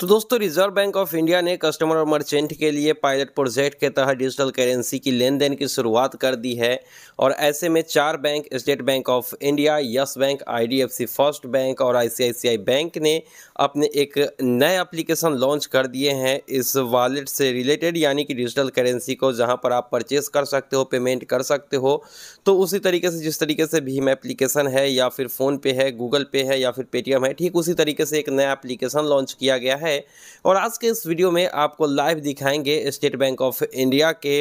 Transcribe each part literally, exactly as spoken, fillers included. तो दोस्तों Reserve Bank of India ने कस्टमर और मर्चेंट के लिए पायलट प्रोजेक्ट के तहत डिजिटल करेंसी की लेन देन की शुरुआत कर दी है। और ऐसे में चार bank State Bank of India, yes bank, IDFC first bank और आईसीआईसीआई बैंक ने अपने एक नए एप्लीकेशन लॉन्च कर दिए हैं इस वॉलेट से रिलेटेड, यानी कि डिजिटल करेंसी को जहाँ पर आप परचेज कर सकते हो, पेमेंट कर सकते हो। तो उसी तरीके से जिस तरीके से भीम एप्लीकेशन है या फिर फ़ोनपे है, गूगल पे है या फिर पेटीएम है, ठीक उसी तरीके से एक नया एप्लीकेशन लॉन्च किया गया है। और आज के इस वीडियो में आपको लाइव दिखाएंगे स्टेट बैंक ऑफ इंडिया के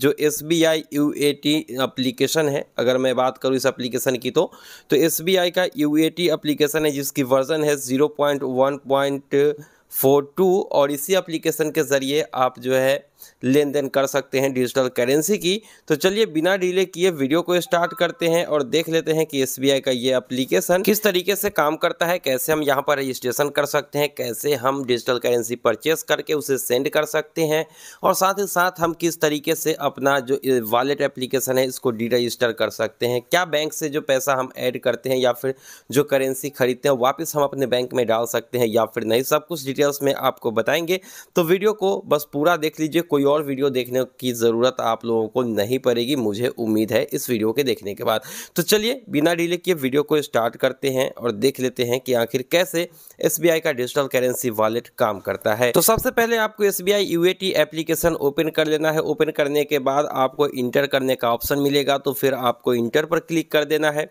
जो S B I U A T application है। अगर मैं बात करूं इस एप्लीकेशन की तो तो एस बी आई का यू ए टी एप्लीकेशन है जिसकी वर्जन है zero point one point four two, और इसी एप्लीकेशन के ज़रिए आप जो है लेन देन कर सकते हैं डिजिटल करेंसी की। तो चलिए बिना डिले किए वीडियो को स्टार्ट करते हैं और देख लेते हैं कि एस बी आई का ये एप्लीकेशन किस तरीके से काम करता है, कैसे हम यहाँ पर रजिस्ट्रेशन कर सकते हैं, कैसे हम डिजिटल करेंसी परचेस करके उसे सेंड कर सकते हैं, और साथ ही साथ हम किस तरीके से अपना जो वॉलेट एप्लीकेशन है इसको डी रजिस्टर कर सकते हैं, क्या बैंक से जो पैसा हम ऐड करते हैं या फिर जो करेंसी खरीदते हैं वापस हम अपने बैंक में डाल सकते हैं या फिर नहीं, सब कुछ डिटेल्स में आपको बताएंगे। तो वीडियो को बस पूरा देख लीजिए, कोई और वीडियो देखने की ज़रूरत आप लोगों को नहीं पड़ेगी, मुझे उम्मीद है इस वीडियो के देखने के बाद। तो चलिए बिना डिले किए वीडियो को स्टार्ट करते हैं और देख लेते हैं कि आखिर कैसे एस बी आई का डिजिटल करेंसी वॉलेट काम करता है। तो सबसे पहले आपको S B I U A T application open कर लेना है। ओपन करने के बाद आपको इंटर करने का ऑप्शन मिलेगा, तो फिर आपको इंटर पर क्लिक कर देना है।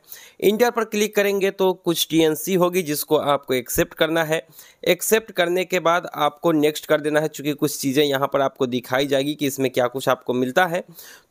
इंटर पर क्लिक करेंगे तो कुछ टी एन सी होगी जिसको आपको एक्सेप्ट करना है। एक्सेप्ट करने के बाद आपको नेक्स्ट कर देना है, चूँकि कुछ चीज़ें यहाँ पर आपको दिखाई जाएगी कि इसमें क्या कुछ आपको मिलता है।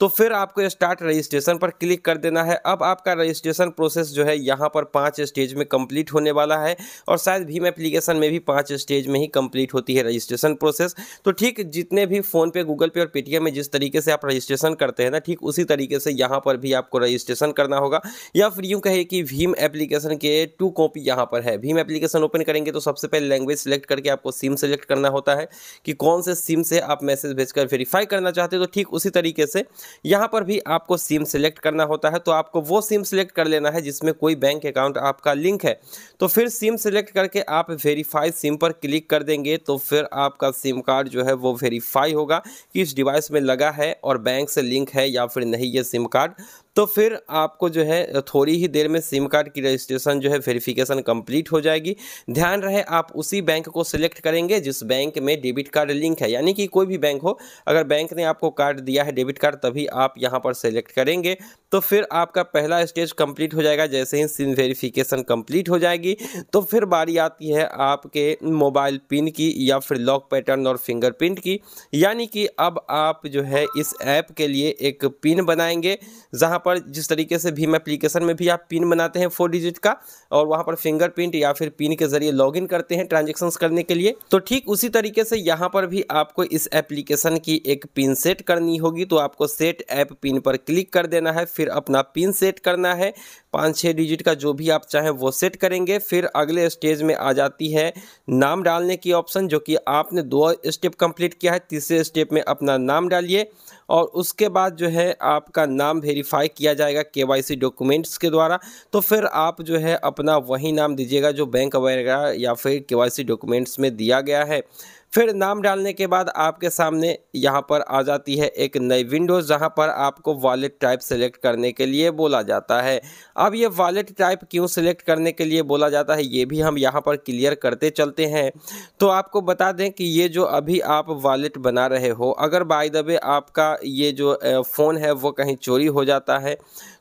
तो फिर आपको स्टार्ट रजिस्ट्रेशन पर क्लिक कर देना है। अब आपका रजिस्ट्रेशन प्रोसेस जो है यहाँ पर पांच स्टेज में कंप्लीट होने वाला है, और शायद भीम एप्लीकेशन में भी पांच स्टेज में ही कंप्लीट होती है रजिस्ट्रेशन प्रोसेस। तो ठीक जितने भी फ़ोनपे, गूगल पे और पेटीएम में जिस तरीके से आप रजिस्ट्रेशन करते हैं ना, ठीक उसी तरीके से यहाँ पर भी आपको रजिस्ट्रेशन करना होगा, या फिर यूँ कहे कि भीम एप्लीकेशन के टू कॉपी यहाँ पर है। भीम एप्लीकेशन ओपन करेंगे तो सबसे पहले लैंग्वेज सेलेक्ट करके आपको सिम सेलेक्ट करना होता है कि कौन से सिम से आप मैसेज भेजकर वेरीफाई करना चाहते हो। तो ठीक उसी तरीके से यहाँ पर भी आपको सिम सेलेक्ट करना होता है। तो आपको वो सिम सेलेक्ट कर लेना है जिसमें कोई बैंक अकाउंट आपका लिंक है। तो फिर सिम सेलेक्ट करके आप वेरीफाई सिम पर क्लिक कर देंगे तो फिर आपका सिम कार्ड जो है वो वेरीफाई होगा कि इस डिवाइस में लगा है और बैंक से लिंक है या फिर नहीं ये सिम कार्ड। तो फिर आपको जो है थोड़ी ही देर में सिम कार्ड की रजिस्ट्रेशन जो है वेरिफिकेशन कंप्लीट हो जाएगी। ध्यान रहे आप उसी बैंक को सिलेक्ट करेंगे जिस बैंक में डेबिट कार्ड लिंक है, यानी कि कोई भी बैंक हो, अगर बैंक ने आपको कार्ड दिया है डेबिट कार्ड तभी आप यहां पर सिलेक्ट करेंगे। तो फिर आपका पहला स्टेज कंप्लीट हो जाएगा। जैसे ही सिम वेरिफिकेशन कंप्लीट हो जाएगी तो फिर बारी आती है आपके मोबाइल पिन की या फिर लॉक पैटर्न और फिंगरप्रिंट की, यानी कि अब आप जो है इस ऐप के लिए एक पिन बनाएंगे जहाँ पर जिस तरीके से भीम एप्लीकेशन में भी आप पिन बनाते हैं फोर डिजिट का, और वहां पर फिंगरप्रिंट या फिर पिन के जरिए लॉगिन करते हैं ट्रांजैक्शंस करने के लिए। तो ठीक उसी तरीके से यहां पर भी आपको इस एप्लीकेशन की एक पिन सेट करनी होगी। तो आपको सेट ऐप पिन पर क्लिक कर देना है, फिर अपना पिन सेट करना है, पाँच छः डिजिट का जो भी आप चाहें वो सेट करेंगे। फिर अगले स्टेज में आ जाती है नाम डालने की ऑप्शन, जो कि आपने दो स्टेप कंप्लीट किया है, तीसरे स्टेप में अपना नाम डालिए और उसके बाद जो है आपका नाम वेरीफाई किया जाएगा के वाई सी डॉक्यूमेंट्स के द्वारा। तो फिर आप जो है अपना वही नाम दीजिएगा जो बैंक वगैरह या फिर के वाई सी डॉक्यूमेंट्स में दिया गया है। फिर नाम डालने के बाद आपके सामने यहाँ पर आ जाती है एक नई विंडो जहाँ पर आपको वॉलेट टाइप सेलेक्ट करने के लिए बोला जाता है। अब ये वॉलेट टाइप क्यों सेलेक्ट करने के लिए बोला जाता है ये भी हम यहाँ पर क्लियर करते चलते हैं। तो आपको बता दें कि ये जो अभी आप वॉलेट बना रहे हो, अगर बाय द वे आपका ये जो फ़ोन है वो कहीं चोरी हो जाता है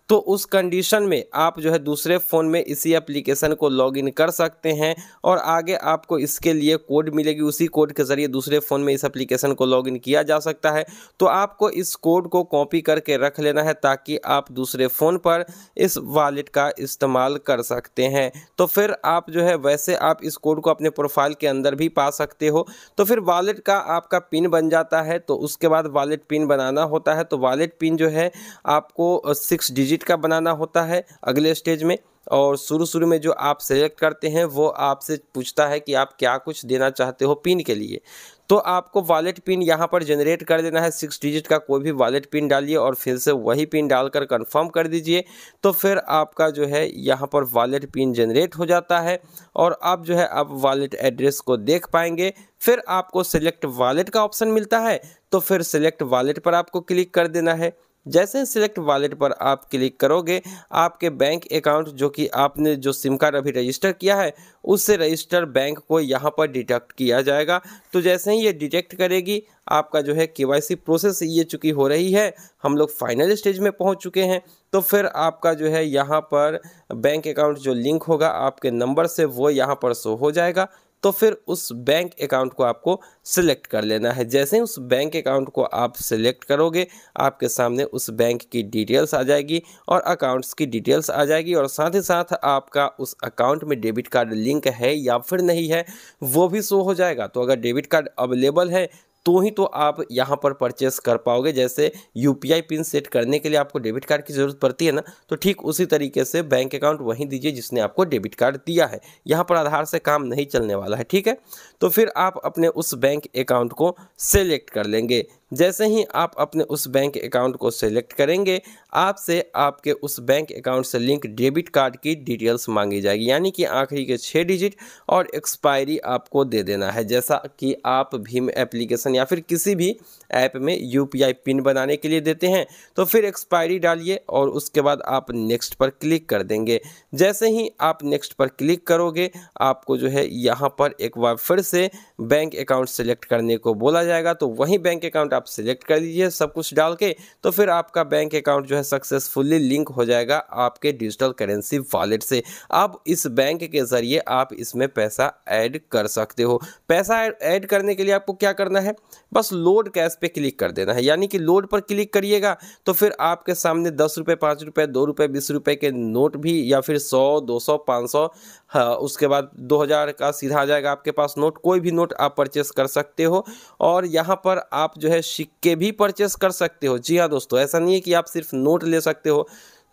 तो उस कंडीशन में आप जो है दूसरे फ़ोन में इसी एप्लीकेशन को लॉगिन कर सकते हैं, और आगे आपको इसके लिए कोड मिलेगी, उसी कोड के ज़रिए दूसरे फ़ोन में इस एप्लीकेशन को लॉगिन किया जा सकता है। तो आपको इस कोड को कॉपी करके रख लेना है ताकि आप दूसरे फ़ोन पर इस वॉलेट का इस्तेमाल कर सकते हैं। तो फिर आप जो है वैसे आप इस कोड को अपने प्रोफाइल के अंदर भी पा सकते हो। तो फिर वॉलेट का आपका पिन बन जाता है। तो उसके बाद वॉलेट पिन बनाना होता है। तो वॉलेट पिन जो है आपको सिक्स डिजिट का बनाना होता है अगले स्टेज में। और शुरू शुरू में जो आप सेलेक्ट करते हैं वो आपसे पूछता है कि आप क्या कुछ देना चाहते हो पिन के लिए। तो आपको वॉलेट पिन यहाँ पर जनरेट कर देना है, सिक्स डिजिट का कोई भी वॉलेट पिन डालिए और फिर से वही पिन डालकर कंफर्म कर दीजिए। तो फिर आपका जो है यहाँ पर वॉलेट पिन जनरेट हो जाता है और आप जो है आप वॉलेट एड्रेस को देख पाएंगे। फिर आपको सेलेक्ट वॉलेट का ऑप्शन मिलता है, तो फिर सेलेक्ट वॉलेट पर आपको क्लिक कर देना है। जैसे ही सिलेक्ट वॉलेट पर आप क्लिक करोगे, आपके बैंक अकाउंट जो कि आपने जो सिम कार्ड अभी रजिस्टर किया है उससे रजिस्टर बैंक को यहाँ पर डिटेक्ट किया जाएगा। तो जैसे ही ये डिटेक्ट करेगी, आपका जो है केवाईसी प्रोसेस ये चुकी हो रही है, हम लोग फाइनल स्टेज में पहुँच चुके हैं। तो फिर आपका जो है यहाँ पर बैंक अकाउंट जो लिंक होगा आपके नंबर से वो यहाँ पर शो हो जाएगा। तो फिर उस बैंक अकाउंट को आपको सिलेक्ट कर लेना है। जैसे ही उस बैंक अकाउंट को आप सिलेक्ट करोगे, आपके सामने उस बैंक की डिटेल्स आ जाएगी और अकाउंट्स की डिटेल्स आ जाएगी और साथ ही साथ आपका उस अकाउंट में डेबिट कार्ड लिंक है या फिर नहीं है वो भी शो हो जाएगा। तो अगर डेबिट कार्ड अवेलेबल है तो ही तो आप यहाँ पर परचेस कर पाओगे। जैसे U P I PIN set करने के लिए आपको डेबिट कार्ड की ज़रूरत पड़ती है ना, तो ठीक उसी तरीके से बैंक अकाउंट वहीं दीजिए जिसने आपको डेबिट कार्ड दिया है। यहाँ पर आधार से काम नहीं चलने वाला है, ठीक है। तो फिर आप अपने उस बैंक अकाउंट को सेलेक्ट कर लेंगे। जैसे ही आप अपने उस बैंक अकाउंट को सेलेक्ट करेंगे, आपसे आपके उस बैंक अकाउंट से लिंक डेबिट कार्ड की डिटेल्स मांगी जाएगी, यानी कि आखिरी के छः डिजिट और एक्सपायरी आपको दे देना है। जैसा कि आप भीम एप्लीकेशन या फिर किसी भी ऐप में यू पी आई पिन बनाने के लिए देते हैं, तो फिर एक्सपायरी डालिए और उसके बाद आप नेक्स्ट पर क्लिक कर देंगे। जैसे ही आप नेक्स्ट पर क्लिक करोगे, आपको जो है यहाँ पर एक बार फिर से बैंक अकाउंट सेलेक्ट करने को बोला जाएगा। तो वहीं बैंक अकाउंट आप सिलेक्ट कर लीजिए सब कुछ डाल के। तो फिर आपका बैंक अकाउंट जो है सक्सेसफुली लिंक हो जाएगा आपके डिजिटल करेंसी वॉलेट से। अब इस बैंक के जरिए आप इसमें पैसा ऐड कर सकते हो। पैसा ऐड करने के लिए आपको क्या करना है, बस लोड कैश पे क्लिक कर देना है, यानी कि लोड पर क्लिक करिएगा तो फिर आपके सामने दस रुपये पाँच रुपये दो रुपये बीस रुपये के नोट भी या फिर सौ दो सौ पाँच सौ उसके बाद दो हज़ार का सीधा आ जाएगा आपके पास नोट। कोई भी नोट आप परचेस कर सकते हो और यहाँ पर आप जो है सिक्के भी परचेस कर सकते हो। जी हाँ दोस्तों, ऐसा नहीं है कि आप सिर्फ नोट ले सकते हो,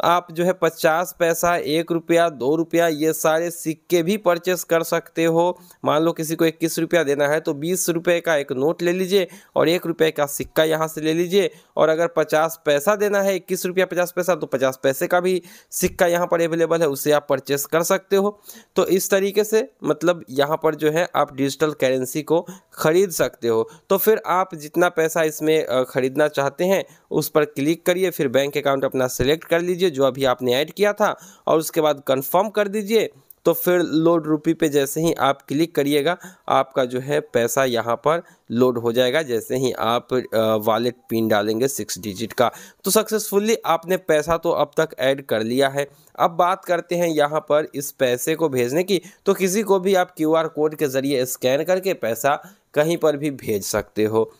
आप जो है पचास पैसा एक रुपया दो रुपया ये सारे सिक्के भी परचेस कर सकते हो। मान लो किसी को इक्कीस रुपया देना है तो बीस रुपये का एक नोट ले लीजिए और एक रुपये का सिक्का यहाँ से ले लीजिए। और अगर पचास पैसा देना है, इक्कीस रुपया पचास पैसा, तो पचास पैसे का भी सिक्का यहाँ पर अवेलेबल है, उसे आप परचेस कर सकते हो। तो इस तरीके से मतलब यहाँ पर जो है आप डिजिटल करेंसी को ख़रीद सकते हो। तो फिर आप जितना पैसा इसमें ख़रीदना चाहते हैं उस पर क्लिक करिए, फिर बैंक अकाउंट अपना सेलेक्ट कर लीजिए जो अभी आपने ऐड किया था और उसके बाद कंफर्म कर दीजिए। तो फिर लोड रुपी पे जैसे ही आप क्लिक करिएगा, आपका जो है पैसा यहाँ पर लोड हो जाएगा जैसे ही आप वॉलेट पिन डालेंगे सिक्स डिजिट का। तो सक्सेसफुली आपने पैसा तो अब तक ऐड कर लिया है। अब बात करते हैं यहाँ पर इस पैसे को भेजने की। तो किसी को भी आप क्यू आर कोड के ज़रिए स्कैन करके पैसा कहीं पर भी भेज सकते हो।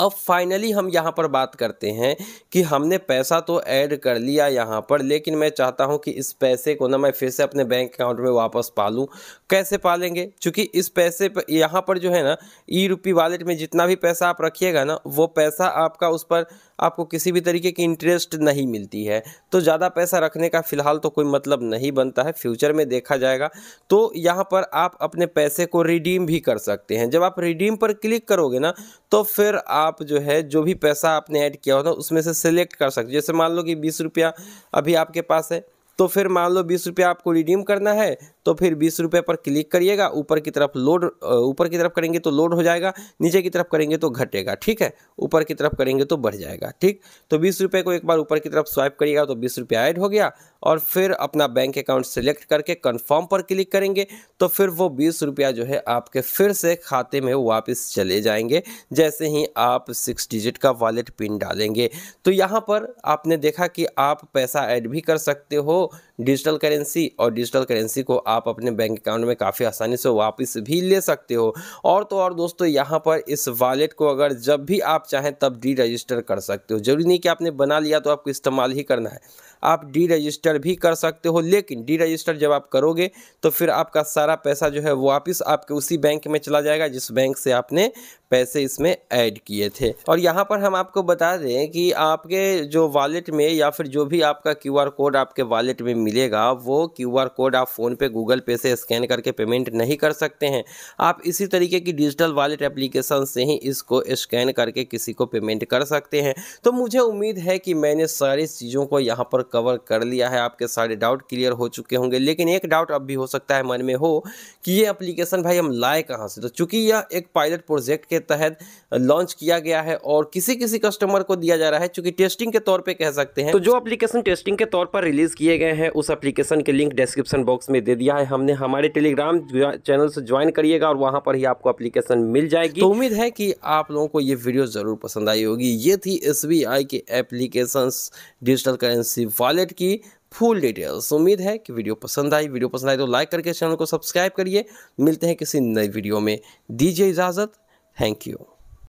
अब फाइनली हम यहाँ पर बात करते हैं कि हमने पैसा तो ऐड कर लिया यहाँ पर, लेकिन मैं चाहता हूँ कि इस पैसे को ना मैं फिर से अपने बैंक अकाउंट में वापस पालूँ। कैसे पालेंगे, क्योंकि इस पैसे पर यहाँ पर जो है ना ई रुपी वॉलेट में जितना भी पैसा आप रखिएगा ना, वो पैसा आपका उस पर आपको किसी भी तरीके की इंटरेस्ट नहीं मिलती है। तो ज़्यादा पैसा रखने का फ़िलहाल तो कोई मतलब नहीं बनता है, फ्यूचर में देखा जाएगा। तो यहाँ पर आप अपने पैसे को रिडीम भी कर सकते हैं। जब आप रिडीम पर क्लिक करोगे ना, तो फिर आप जो है जो भी पैसा आपने ऐड किया होता है उसमें से सेलेक्ट कर सकते हो। जैसे मान लो कि बीस रुपया अभी आपके पास है, तो फिर मान लो बीस रुपया आपको रिडीम करना है, तो फिर बीस रुपये पर क्लिक करिएगा। ऊपर की तरफ लोड, ऊपर की तरफ करेंगे तो लोड हो जाएगा, नीचे की तरफ करेंगे तो घटेगा, ठीक है। ऊपर की तरफ करेंगे तो बढ़ जाएगा, ठीक। तो बीस रुपये को एक बार ऊपर की तरफ स्वाइप करिएगा तो बीस रुपया ऐड हो गया और फिर अपना बैंक अकाउंट सेलेक्ट करके कन्फर्म पर क्लिक करेंगे तो फिर वो बीस रुपया जो है आपके फिर से खाते में वापस चले जाएंगे जैसे ही आप सिक्स डिजिट का वॉलेट पिन डालेंगे। तो यहाँ पर आपने देखा कि आप पैसा ऐड भी कर सकते हो डिजिटल करेंसी, और डिजिटल करेंसी को आप अपने बैंक अकाउंट में काफ़ी आसानी से वापस भी ले सकते हो। और तो और दोस्तों, यहाँ पर इस वॉलेट को अगर जब भी आप चाहें तब डी रजिस्टर कर सकते हो। जरूरी नहीं कि आपने बना लिया तो आपको इस्तेमाल ही करना है, आप डी रजिस्टर भी कर सकते हो। लेकिन डी रजिस्टर जब आप करोगे तो फिर आपका सारा पैसा जो है वो वापस आपके उसी बैंक में चला जाएगा जिस बैंक से आपने पैसे इसमें ऐड किए थे। और यहाँ पर हम आपको बता दें कि आपके जो वॉलेट में या फिर जो भी आपका क्यू आर कोड आपके वॉलेट में मिलेगा वो क्यू आर कोड आप फ़ोनपे गूगल पे से स्कैन करके पेमेंट नहीं कर सकते हैं। आप इसी तरीके की डिजिटल वॉलेट एप्लीकेशन से ही इसको स्कैन करके किसी को पेमेंट कर सकते हैं। तो मुझे उम्मीद है कि मैंने सारी चीज़ों को यहाँ पर कवर कर लिया है, आपके सारे डाउट क्लियर हो चुके होंगे। लेकिन एक डाउट अब भी हो सकता है मन में हो कि ये एप्लीकेशन भाई हम लाए कहाँ से। तो चूँकि यह एक पायलट प्रोजेक्ट के तहत लॉन्च किया गया है और किसी किसी कस्टमर को दिया जा रहा है, चूँकि टेस्टिंग के तौर पर कह सकते हैं, तो जो एप्लीकेशन टेस्टिंग के तौर पर रिलीज़ किए गए हैं उस एप्लीकेशन के लिंक डिस्क्रिप्शन बॉक्स में दे दिया है हमने। हमारे टेलीग्राम चैनल से ज्वाइन करिएगा और वहाँ पर ही आपको एप्लीकेशन मिल जाएगी। तो उम्मीद है कि आप लोगों को ये वीडियो ज़रूर पसंद आई होगी। ये थी एस बी आई के एप्लीकेशंस डिजिटल करेंसी वॉलेट की फुल डिटेल्स। उम्मीद है कि वीडियो पसंद आई वीडियो पसंद आई तो लाइक करके चैनल को सब्सक्राइब करिए। मिलते हैं किसी नई वीडियो में, दीजिए इजाज़त। Thank you.